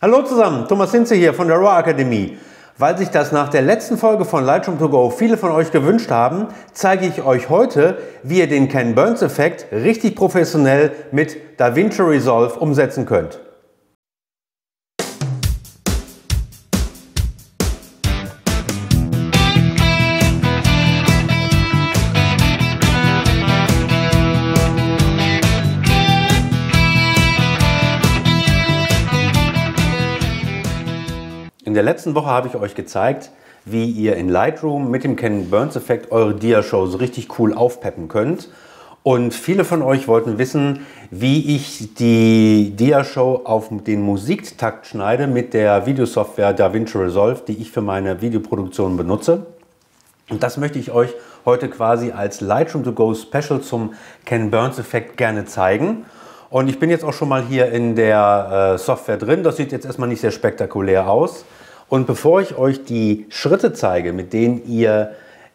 Hallo zusammen, Thomas Hinze hier von der RAW Akademie. Weil sich das nach der letzten Folge von Lightroom2Go viele von euch gewünscht haben, zeige ich euch heute, wie ihr den Ken Burns Effekt richtig professionell mit DaVinci Resolve umsetzen könnt. In der letzten Woche habe ich euch gezeigt, wie ihr in Lightroom mit dem Ken Burns Effekt eure Dia-Shows richtig cool aufpeppen könnt. Und viele von euch wollten wissen, wie ich die Dia-Show auf den Musiktakt schneide mit der Videosoftware DaVinci Resolve, die ich für meine Videoproduktion benutze. Und das möchte ich euch heute quasi als Lightroom2Go Special zum Ken Burns Effekt gerne zeigen. Und ich bin jetzt auch schon mal hier in der Software drin. Das sieht jetzt erstmal nicht sehr spektakulär aus. Und bevor ich euch die Schritte zeige, mit denen ihr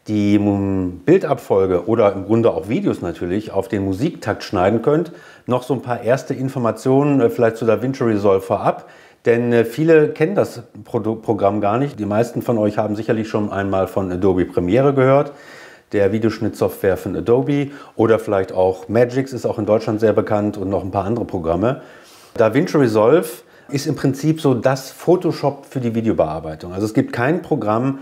die Bildabfolge oder im Grunde auch Videos natürlich auf den Musiktakt schneiden könnt, noch so ein paar erste Informationen vielleicht zu DaVinci Resolve vorab. Denn viele kennen das Programm gar nicht. Die meisten von euch haben sicherlich schon einmal von Adobe Premiere gehört, der Videoschnittsoftware von Adobe, oder vielleicht auch Magix ist auch in Deutschland sehr bekannt und noch ein paar andere Programme. DaVinci Resolve ist im Prinzip so das Photoshop für die Videobearbeitung. Also es gibt kein Programm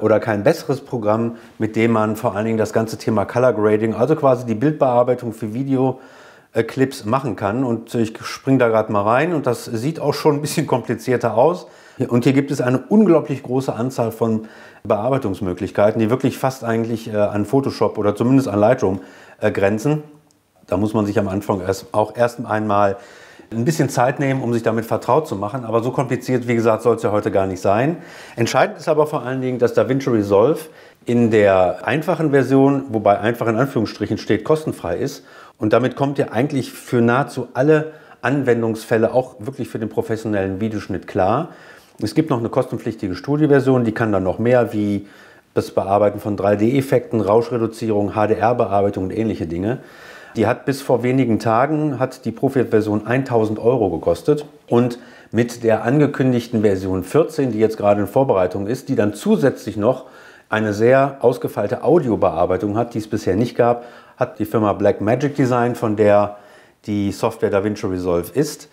oder kein besseres Programm, mit dem man vor allen Dingen das ganze Thema Color Grading, also quasi die Bildbearbeitung für Videoclips machen kann. Und ich springe da gerade mal rein und das sieht auch schon ein bisschen komplizierter aus. Und hier gibt es eine unglaublich große Anzahl von Bearbeitungsmöglichkeiten, die wirklich fast eigentlich an Photoshop oder zumindest an Lightroom grenzen. Da muss man sich am Anfang erst einmal ein bisschen Zeit nehmen, um sich damit vertraut zu machen. Aber so kompliziert, wie gesagt, soll es ja heute gar nicht sein. Entscheidend ist aber vor allen Dingen, dass DaVinci Resolve in der einfachen Version, wobei einfach in Anführungsstrichen steht, kostenfrei ist. Und damit kommt ihr eigentlich für nahezu alle Anwendungsfälle, auch wirklich für den professionellen Videoschnitt, klar. Es gibt noch eine kostenpflichtige Studioversion, die kann dann noch mehr wie das Bearbeiten von 3D-Effekten, Rauschreduzierung, HDR-Bearbeitung und ähnliche Dinge. Die hat bis vor wenigen Tagen, hat die Profi-Version 1.000 € gekostet, und mit der angekündigten Version 14, die jetzt gerade in Vorbereitung ist, die dann zusätzlich noch eine sehr ausgefeilte Audiobearbeitung hat, die es bisher nicht gab, hat die Firma Blackmagic Design, von der die Software DaVinci Resolve ist,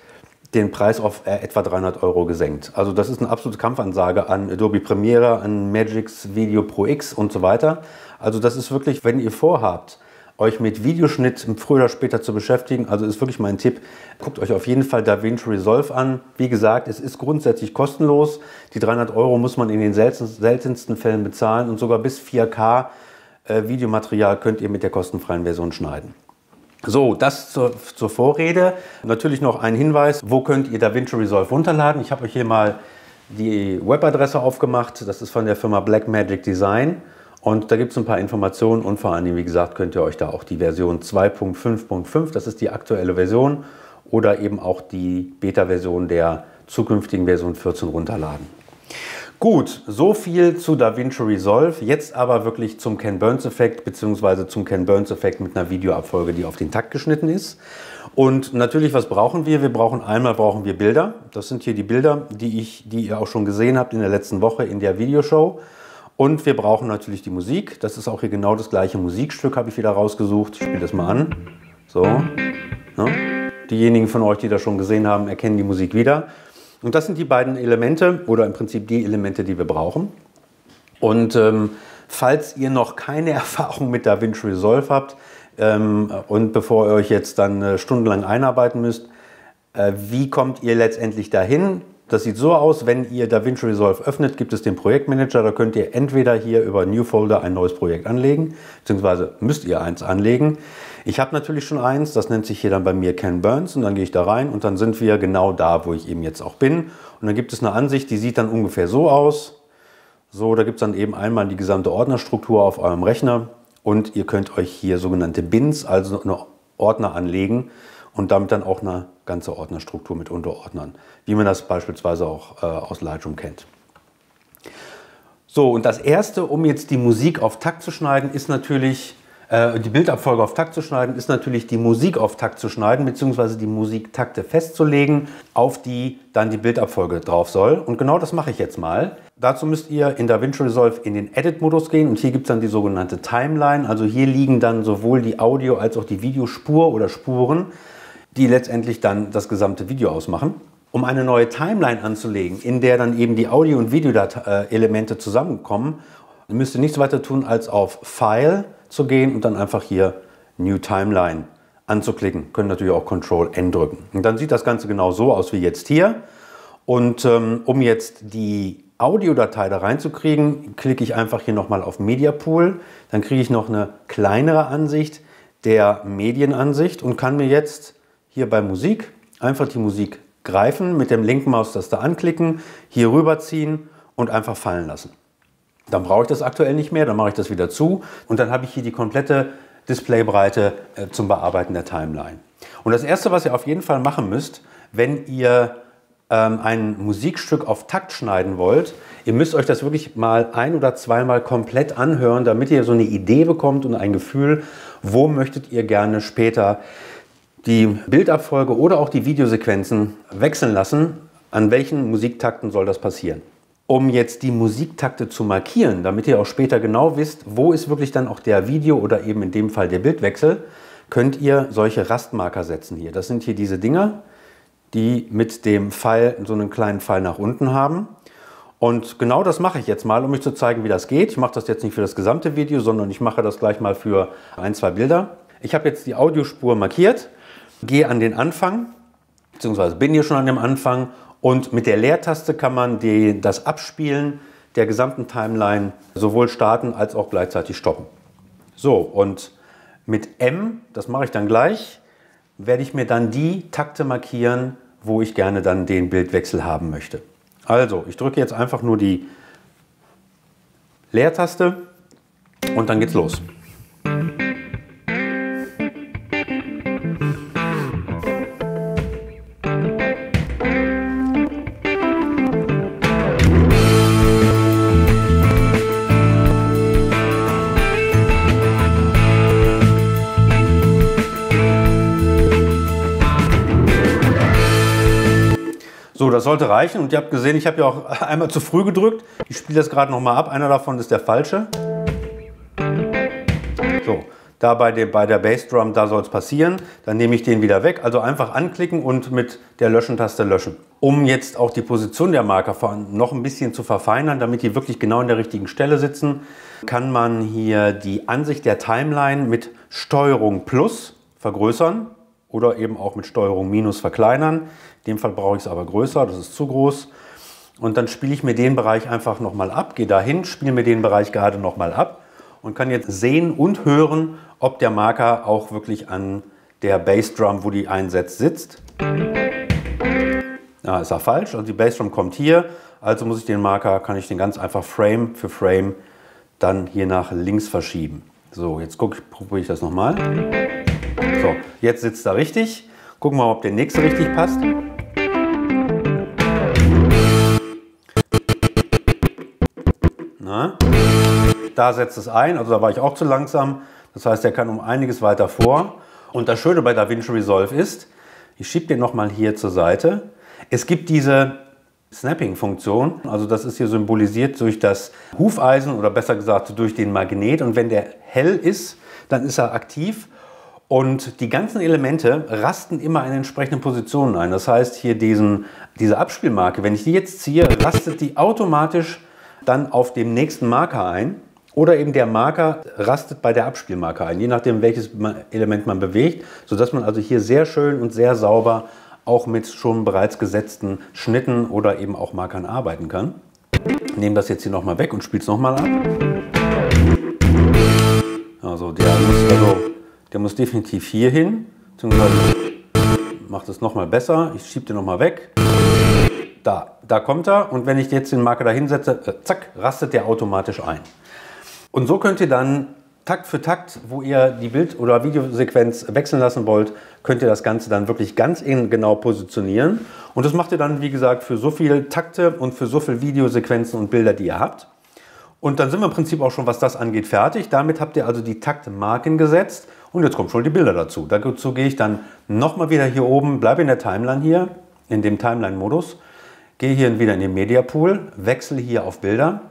den Preis auf etwa 300 € gesenkt. Also das ist eine absolute Kampfansage an Adobe Premiere, an Magix Video Pro X und so weiter. Also das ist wirklich, wenn ihr vorhabt, euch mit Videoschnitt früher oder später zu beschäftigen, also ist wirklich mein Tipp, guckt euch auf jeden Fall DaVinci Resolve an. Wie gesagt, es ist grundsätzlich kostenlos. Die 300 € muss man in den seltensten Fällen bezahlen, und sogar bis 4K Videomaterial könnt ihr mit der kostenfreien Version schneiden. So, das zur Vorrede. Natürlich noch ein Hinweis, wo könnt ihr DaVinci Resolve runterladen. Ich habe euch hier mal die Webadresse aufgemacht. Das ist von der Firma Blackmagic Design. Und da gibt es ein paar Informationen, und vor allem, wie gesagt, könnt ihr euch da auch die Version 2.5.5, das ist die aktuelle Version, oder eben auch die Beta-Version der zukünftigen Version 14 runterladen. Gut, so viel zu DaVinci Resolve. Jetzt aber wirklich zum Ken Burns Effekt, beziehungsweise zum Ken Burns Effekt mit einer Videoabfolge, die auf den Takt geschnitten ist. Und natürlich, was brauchen wir? Einmal brauchen wir Bilder. Das sind hier die Bilder, die ihr auch schon gesehen habt in der letzten Woche in der Videoshow. Und wir brauchen natürlich die Musik. Das ist auch hier genau das gleiche Musikstück, habe ich wieder rausgesucht. Ich spiele das mal an. So. Ne? Diejenigen von euch, die das schon gesehen haben, erkennen die Musik wieder. Und das sind die beiden Elemente, oder im Prinzip die Elemente, die wir brauchen. Und falls ihr noch keine Erfahrung mit DaVinci Resolve habt und bevor ihr euch jetzt dann stundenlang einarbeiten müsst, wie kommt ihr letztendlich dahin? Das sieht so aus, wenn ihr DaVinci Resolve öffnet, gibt es den Projektmanager. Da könnt ihr entweder hier über New Folder ein neues Projekt anlegen, beziehungsweise müsst ihr eins anlegen. Ich habe natürlich schon eins, das nennt sich hier dann bei mir Ken Burns, und dann gehe ich da rein und dann sind wir genau da, wo ich eben jetzt auch bin. Und dann gibt es eine Ansicht, die sieht dann ungefähr so aus. So, da gibt es dann eben einmal die gesamte Ordnerstruktur auf eurem Rechner, und ihr könnt euch hier sogenannte Bins, also eine Ordner anlegen, und damit dann auch eine ganze Ordnerstruktur mit Unterordnern, wie man das beispielsweise auch aus Lightroom kennt. So, und das Erste, um jetzt die Musik auf Takt zu schneiden, ist natürlich Die Bildabfolge auf Takt zu schneiden ist natürlich die Musik auf Takt zu schneiden, beziehungsweise die Musiktakte festzulegen, auf die dann die Bildabfolge drauf soll. Und genau das mache ich jetzt mal. Dazu müsst ihr in DaVinci Resolve in den Edit-Modus gehen und hier gibt es dann die sogenannte Timeline. Also hier liegen dann sowohl die Audio- als auch die Videospur oder Spuren, die letztendlich dann das gesamte Video ausmachen. Um eine neue Timeline anzulegen, in der dann eben die Audio- und Video-Elemente zusammenkommen, müsst ihr nichts weiter tun, als auf File zu gehen und dann einfach hier New Timeline anzuklicken. Könnt natürlich auch Ctrl+N drücken. Und dann sieht das Ganze genau so aus wie jetzt hier. Und um jetzt die Audiodatei da reinzukriegen, klicke ich einfach hier nochmal auf Media Pool. Dann kriege ich noch eine kleinere Ansicht der Medienansicht und kann mir jetzt hier bei Musik einfach die Musik greifen, mit dem linken Maustaste anklicken, hier rüberziehen und einfach fallen lassen. Dann brauche ich das aktuell nicht mehr, dann mache ich das wieder zu und dann habe ich hier die komplette Displaybreite zum Bearbeiten der Timeline. Und das Erste, was ihr auf jeden Fall machen müsst, wenn ihr ein Musikstück auf Takt schneiden wollt, ihr müsst euch das wirklich mal ein- oder zweimal komplett anhören, damit ihr so eine Idee bekommt und ein Gefühl, wo möchtet ihr gerne später die Bildabfolge oder auch die Videosequenzen wechseln lassen. An welchen Musiktakten soll das passieren? Um jetzt die Musiktakte zu markieren, damit ihr auch später genau wisst, wo ist wirklich dann auch der Video- oder eben in dem Fall der Bildwechsel, könnt ihr solche Rastmarker setzen hier. Das sind hier diese Dinger, die mit dem Pfeil so einen kleinen Pfeil nach unten haben. Und genau das mache ich jetzt mal, um euch zu zeigen, wie das geht. Ich mache das jetzt nicht für das gesamte Video, sondern ich mache das gleich mal für ein, zwei Bilder. Ich habe jetzt die Audiospur markiert. Gehe an den Anfang, beziehungsweise bin hier schon an dem Anfang und mit der Leertaste kann man das Abspielen der gesamten Timeline sowohl starten als auch gleichzeitig stoppen. So, und mit M, das mache ich dann gleich, werde ich mir dann die Takte markieren, wo ich gerne dann den Bildwechsel haben möchte. Also, ich drücke jetzt einfach nur die Leertaste und dann geht's los. So, das sollte reichen und ihr habt gesehen, ich habe ja auch einmal zu früh gedrückt. Ich spiele das gerade nochmal ab, einer davon ist der falsche. So, da bei der Bassdrum, da soll es passieren. Dann nehme ich den wieder weg, also einfach anklicken und mit der Löschen-Taste löschen. Um jetzt auch die Position der Marker noch ein bisschen zu verfeinern, damit die wirklich genau an der richtigen Stelle sitzen, kann man hier die Ansicht der Timeline mit Steuerung+ vergrößern. Oder eben auch mit Steuerung- verkleinern. In dem Fall brauche ich es aber größer, das ist zu groß. Und dann spiele ich mir den Bereich einfach nochmal ab, gehe dahin, spiele mir den Bereich gerade nochmal ab und kann jetzt sehen und hören, ob der Marker auch wirklich an der Bassdrum, wo die einsetzt, sitzt. Na, ist er falsch. Also die Bassdrum kommt hier, also muss ich den Marker, kann ich den ganz einfach Frame für Frame dann hier nach links verschieben. So, jetzt probiere ich das nochmal. So, jetzt sitzt er richtig. Gucken wir mal, ob der nächste richtig passt. Na? Da setzt es ein, also da war ich auch zu langsam. Das heißt, er kann um einiges weiter vor. Und das Schöne bei DaVinci Resolve ist, ich schiebe den nochmal hier zur Seite. Es gibt diese Snapping-Funktion, also das ist hier symbolisiert durch das Hufeisen oder besser gesagt durch den Magnet. Und wenn der hell ist, dann ist er aktiv. Und die ganzen Elemente rasten immer in entsprechenden Positionen ein. Das heißt, hier diese Abspielmarke, wenn ich die jetzt ziehe, rastet die automatisch dann auf dem nächsten Marker ein. Oder eben der Marker rastet bei der Abspielmarke ein, je nachdem welches Element man bewegt. Sodass man also hier sehr schön und sehr sauber auch mit schon bereits gesetzten Schnitten oder eben auch Markern arbeiten kann. Ich nehme das jetzt hier nochmal weg und spiele es nochmal ab. Also der muss der muss definitiv hier hin, beziehungsweise macht es nochmal besser. Ich schiebe den nochmal weg. Da kommt er und wenn ich jetzt den Marker da hinsetze, zack, rastet der automatisch ein. Und so könnt ihr dann Takt für Takt, wo ihr die Bild- oder Videosequenz wechseln lassen wollt, könnt ihr das Ganze dann wirklich ganz genau positionieren. Und das macht ihr dann, wie gesagt, für so viele Takte und für so viele Videosequenzen und Bilder, die ihr habt. Und dann sind wir im Prinzip auch schon, was das angeht, fertig. Damit habt ihr also die Taktmarken gesetzt und jetzt kommen schon die Bilder dazu. Dazu gehe ich dann nochmal wieder hier oben, bleibe in der Timeline hier, in dem Timeline-Modus, gehe hier wieder in den Media Pool, wechsle hier auf Bilder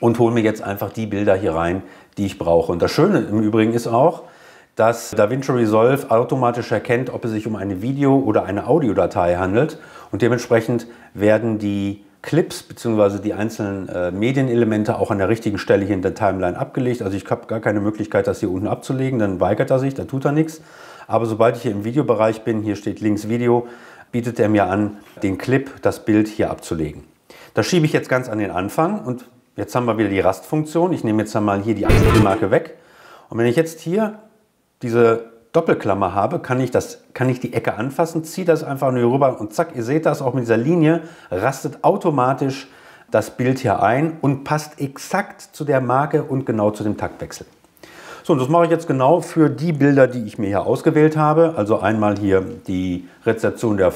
und hole mir jetzt einfach die Bilder hier rein, die ich brauche. Und das Schöne im Übrigen ist auch, dass DaVinci Resolve automatisch erkennt, ob es sich um eine Video- oder eine Audiodatei handelt und dementsprechend werden die Clips bzw. die einzelnen Medienelemente auch an der richtigen Stelle hier in der Timeline abgelegt. Also ich habe gar keine Möglichkeit, das hier unten abzulegen, dann weigert er sich, da tut er nichts. Aber sobald ich hier im Videobereich bin, hier steht links Video, bietet er mir an, den Clip, das Bild hier abzulegen. Das schiebe ich jetzt ganz an den Anfang und jetzt haben wir wieder die Rastfunktion. Ich nehme jetzt einmal hier die Akzentuiermarke weg und wenn ich jetzt hier diese Doppelklammer habe, kann ich die Ecke anfassen, ziehe das einfach nur hier rüber und zack, ihr seht das, auch mit dieser Linie rastet automatisch das Bild hier ein und passt exakt zu der Marke und genau zu dem Taktwechsel. So, und das mache ich jetzt genau für die Bilder, die ich mir hier ausgewählt habe. Also einmal hier die Rezeption der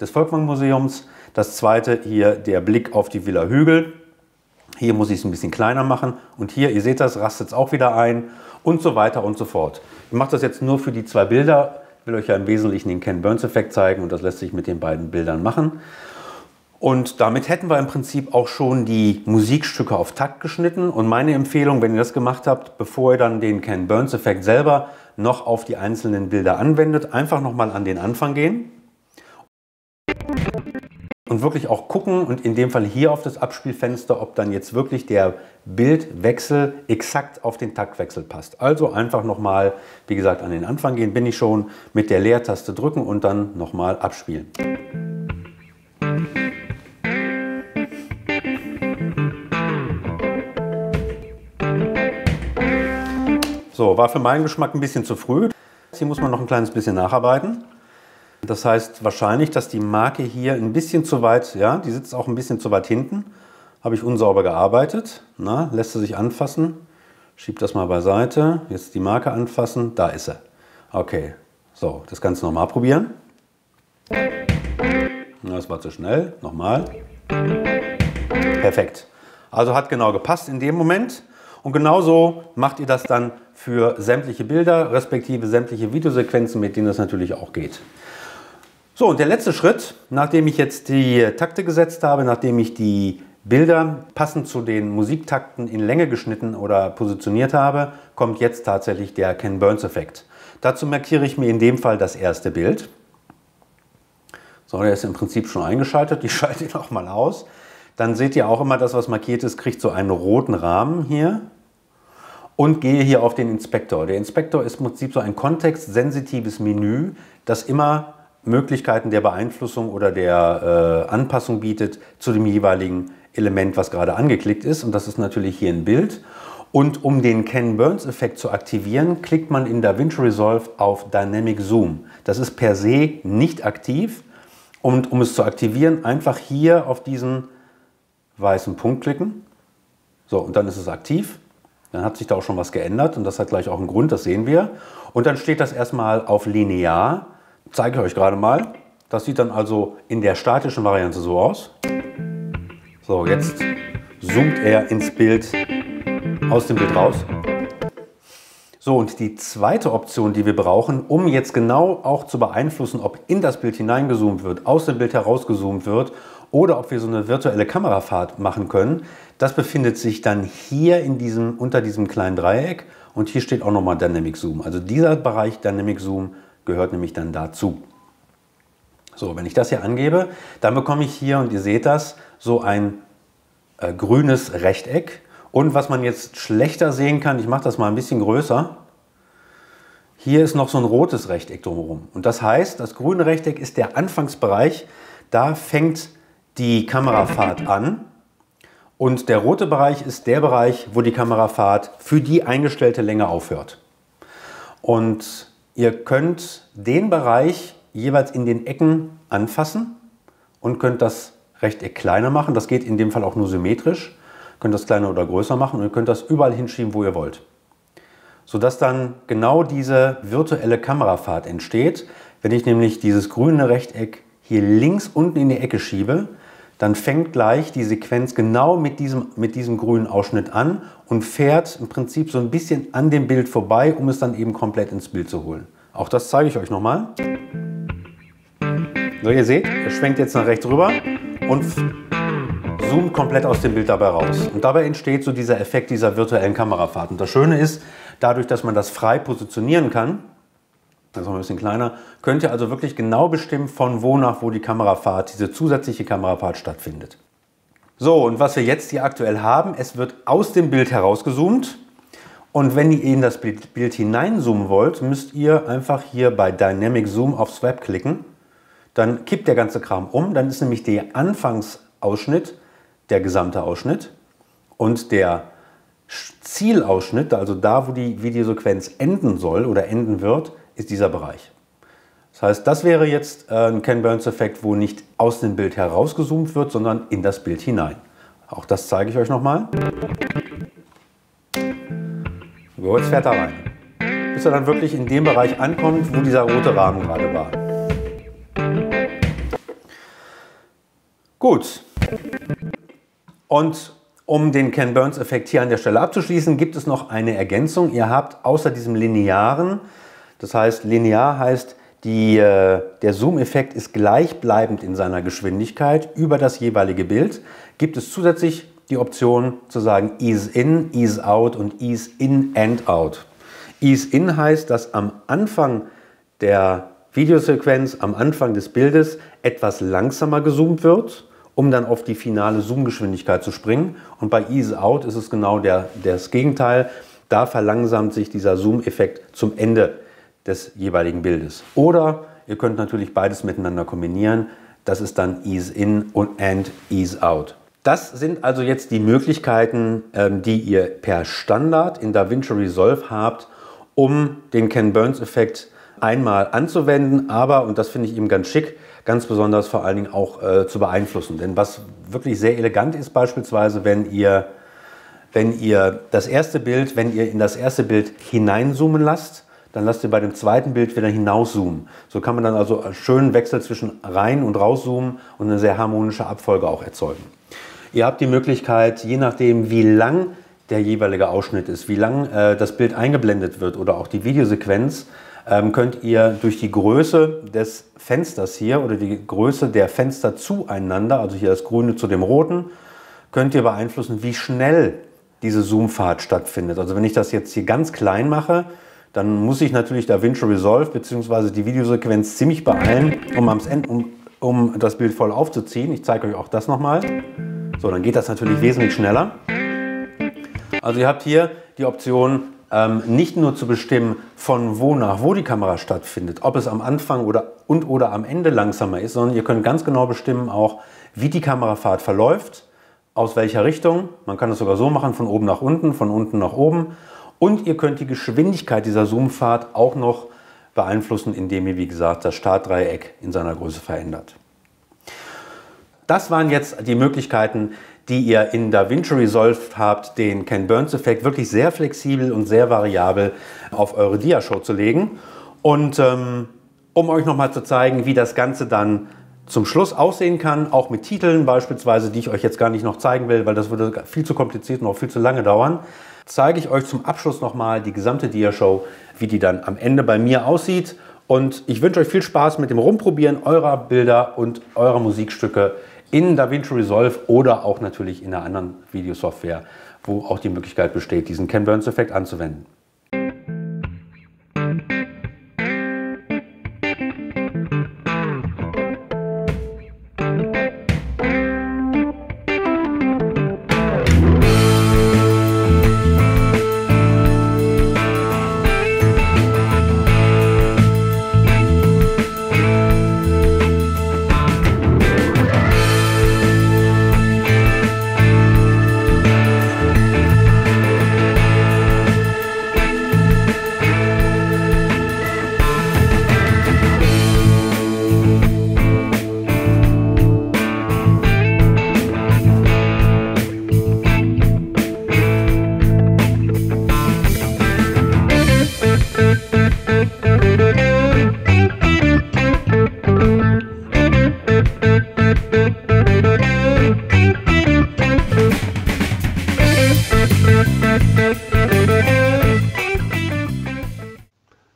des Volkwangmuseums, das zweite hier der Blick auf die Villa Hügel. Hier muss ich es ein bisschen kleiner machen und hier, ihr seht das, rastet es auch wieder ein und so weiter und so fort. Ich mache das jetzt nur für die zwei Bilder, ich will euch ja im Wesentlichen den Ken Burns Effekt zeigen und das lässt sich mit den beiden Bildern machen. Und damit hätten wir im Prinzip auch schon die Musikstücke auf Takt geschnitten und meine Empfehlung, wenn ihr das gemacht habt, bevor ihr dann den Ken Burns Effekt selber noch auf die einzelnen Bilder anwendet, einfach nochmal an den Anfang gehen. Und wirklich auch gucken und in dem Fall hier auf das Abspielfenster, ob dann jetzt wirklich der Bildwechsel exakt auf den Taktwechsel passt. Also einfach nochmal, wie gesagt, an den Anfang gehen, bin ich schon, mit der Leertaste drücken und dann nochmal abspielen. So, war für meinen Geschmack ein bisschen zu früh. Hier muss man noch ein kleines bisschen nacharbeiten. Das heißt wahrscheinlich, dass die Marke hier ein bisschen zu weit, ja, die sitzt auch ein bisschen zu weit hinten. Habe ich unsauber gearbeitet. Na, lässt sie sich anfassen. Schiebt das mal beiseite. Jetzt die Marke anfassen. Da ist sie. Okay, so, das Ganze nochmal probieren. Na, das war zu schnell. Nochmal. Perfekt. Also hat genau gepasst in dem Moment. Und genauso macht ihr das dann für sämtliche Bilder, respektive sämtliche Videosequenzen, mit denen das natürlich auch geht. So, und der letzte Schritt, nachdem ich jetzt die Takte gesetzt habe, nachdem ich die Bilder passend zu den Musiktakten in Länge geschnitten oder positioniert habe, kommt jetzt tatsächlich der Ken Burns Effekt. Dazu markiere ich mir in dem Fall das erste Bild. So, der ist im Prinzip schon eingeschaltet. Ich schalte ihn auch mal aus. Dann seht ihr auch immer, das, was markiert ist, kriegt so einen roten Rahmen hier. Und gehe hier auf den Inspektor. Der Inspektor ist im Prinzip so ein kontextsensitives Menü, das immer Möglichkeiten der Beeinflussung oder der Anpassung bietet zu dem jeweiligen Element, was gerade angeklickt ist. Und das ist natürlich hier ein Bild. Und um den Ken Burns Effekt zu aktivieren, klickt man in DaVinci Resolve auf Dynamic Zoom. Das ist per se nicht aktiv. Und um es zu aktivieren, einfach hier auf diesen weißen Punkt klicken. So, und dann ist es aktiv. Dann hat sich da auch schon was geändert. Und das hat gleich auch einen Grund, das sehen wir. Und dann steht das erstmal auf linear. Zeige ich euch gerade mal. Das sieht dann also in der statischen Variante so aus. So, jetzt zoomt er ins Bild, aus dem Bild raus. So, und die zweite Option, die wir brauchen, um jetzt genau auch zu beeinflussen, ob in das Bild hineingezoomt wird, aus dem Bild herausgezoomt wird oder ob wir so eine virtuelle Kamerafahrt machen können, das befindet sich dann hier in diesem, unter diesem kleinen Dreieck. Und hier steht auch nochmal Dynamic Zoom. Also dieser Bereich Dynamic Zoom gehört nämlich dann dazu. So, wenn ich das hier angebe, dann bekomme ich hier, und ihr seht das, so ein grünes Rechteck. Und was man jetzt schlechter sehen kann, ich mache das mal ein bisschen größer, hier ist noch so ein rotes Rechteck drumherum. Und das heißt, das grüne Rechteck ist der Anfangsbereich, da fängt die Kamerafahrt an. Und der rote Bereich ist der Bereich, wo die Kamerafahrt für die eingestellte Länge aufhört. Und ihr könnt den Bereich jeweils in den Ecken anfassen und könnt das Rechteck kleiner machen. Das geht in dem Fall auch nur symmetrisch. Ihr könnt das kleiner oder größer machen und ihr könnt das überall hinschieben, wo ihr wollt. Sodass dann genau diese virtuelle Kamerafahrt entsteht. Wenn ich nämlich dieses grüne Rechteck hier links unten in die Ecke schiebe, dann fängt gleich die Sequenz genau mit diesem grünen Ausschnitt an und fährt im Prinzip so ein bisschen an dem Bild vorbei, um es dann eben komplett ins Bild zu holen. Auch das zeige ich euch nochmal. So, ihr seht, er schwenkt jetzt nach rechts rüber und zoomt komplett aus dem Bild dabei raus. Und dabei entsteht so dieser Effekt dieser virtuellen Kamerafahrt. Und das Schöne ist, dadurch, dass man das frei positionieren kann, das ist noch ein bisschen kleiner, könnt ihr also wirklich genau bestimmen, von wo nach wo die Kamerafahrt, diese zusätzliche Kamerafahrt stattfindet. So, und was wir jetzt hier aktuell haben, es wird aus dem Bild herausgezoomt. Und wenn ihr in das Bild hineinzoomen wollt, müsst ihr einfach hier bei Dynamic Zoom auf Swap klicken. Dann kippt der ganze Kram um, dann ist nämlich der Anfangsausschnitt der gesamte Ausschnitt und der Zielausschnitt, also da, wo die Videosequenz enden soll oder enden wird, ist dieser Bereich. Das heißt, das wäre jetzt ein Ken Burns-Effekt, wo nicht aus dem Bild herausgezoomt wird, sondern in das Bild hinein. Auch das zeige ich euch nochmal. So, jetzt fährt er rein. Bis er dann wirklich in dem Bereich ankommt, wo dieser rote Rahmen gerade war. Gut. Und um den Ken Burns-Effekt hier an der Stelle abzuschließen, gibt es noch eine Ergänzung. Ihr habt außer diesem linearen, das heißt, linear heißt, der Zoom-Effekt ist gleichbleibend in seiner Geschwindigkeit über das jeweilige Bild. Gibt es zusätzlich die Option zu sagen Ease in, Ease out und Ease in and out. Ease in heißt, dass am Anfang der Videosequenz, am Anfang des Bildes etwas langsamer gezoomt wird, um dann auf die finale Zoom-Geschwindigkeit zu springen. Und bei Ease out ist es genau das Gegenteil. Da verlangsamt sich dieser Zoom-Effekt zum Ende des jeweiligen Bildes. Oder ihr könnt natürlich beides miteinander kombinieren. Das ist dann Ease in und Ease out. Das sind also jetzt die Möglichkeiten, die ihr per Standard in DaVinci Resolve habt, um den Ken Burns-Effekt einmal anzuwenden, aber, und das finde ich eben ganz schick, ganz besonders vor allen Dingen auch zu beeinflussen. Denn was wirklich sehr elegant ist, beispielsweise, wenn ihr in das erste Bild hineinzoomen lasst, dann lasst ihr bei dem zweiten Bild wieder hinauszoomen. So kann man dann also einen schönen Wechsel zwischen rein- und rauszoomen und eine sehr harmonische Abfolge auch erzeugen. Ihr habt die Möglichkeit, je nachdem wie lang der jeweilige Ausschnitt ist, wie lang das Bild eingeblendet wird oder auch die Videosequenz, könnt ihr durch die Größe des Fensters hier oder die Größe der Fenster zueinander, also hier das Grüne zu dem Roten, könnt ihr beeinflussen, wie schnell diese Zoomfahrt stattfindet. Also wenn ich das jetzt hier ganz klein mache, dann muss ich natürlich DaVinci Resolve bzw. die Videosequenz ziemlich beeilen, um das Bild voll aufzuziehen. Ich zeige euch auch das nochmal. So, dann geht das natürlich wesentlich schneller. Also ihr habt hier die Option, nicht nur zu bestimmen, von wo nach wo die Kamera stattfindet, ob es am Anfang oder am Ende langsamer ist, sondern ihr könnt ganz genau bestimmen auch, wie die Kamerafahrt verläuft, aus welcher Richtung. Man kann es sogar so machen, von oben nach unten, von unten nach oben. Und ihr könnt die Geschwindigkeit dieser Zoomfahrt auch noch beeinflussen, indem ihr, wie gesagt, das Startdreieck in seiner Größe verändert. Das waren jetzt die Möglichkeiten, die ihr in DaVinci Resolve habt, den Ken Burns-Effekt wirklich sehr flexibel und sehr variabel auf eure Diashow zu legen. Und um euch nochmal zu zeigen, wie das Ganze dann zum Schluss aussehen kann, auch mit Titeln beispielsweise, die ich euch jetzt gar nicht noch zeigen will, weil das würde viel zu kompliziert und auch viel zu lange dauern, zeige ich euch zum Abschluss nochmal die gesamte Diashow, wie die dann am Ende bei mir aussieht. Und ich wünsche euch viel Spaß mit dem Rumprobieren eurer Bilder und eurer Musikstücke in DaVinci Resolve oder auch natürlich in einer anderen Videosoftware, wo auch die Möglichkeit besteht, diesen Ken Burns-Effekt anzuwenden.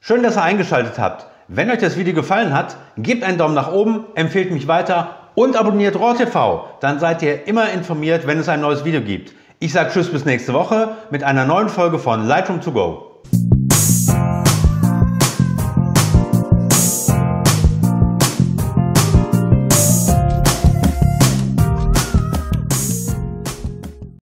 Schön, dass ihr eingeschaltet habt. Wenn euch das Video gefallen hat, gebt einen Daumen nach oben, empfehlt mich weiter und abonniert RAW TV. Dann seid ihr immer informiert, wenn es ein neues Video gibt. Ich sage Tschüss bis nächste Woche mit einer neuen Folge von Lightroom2Go.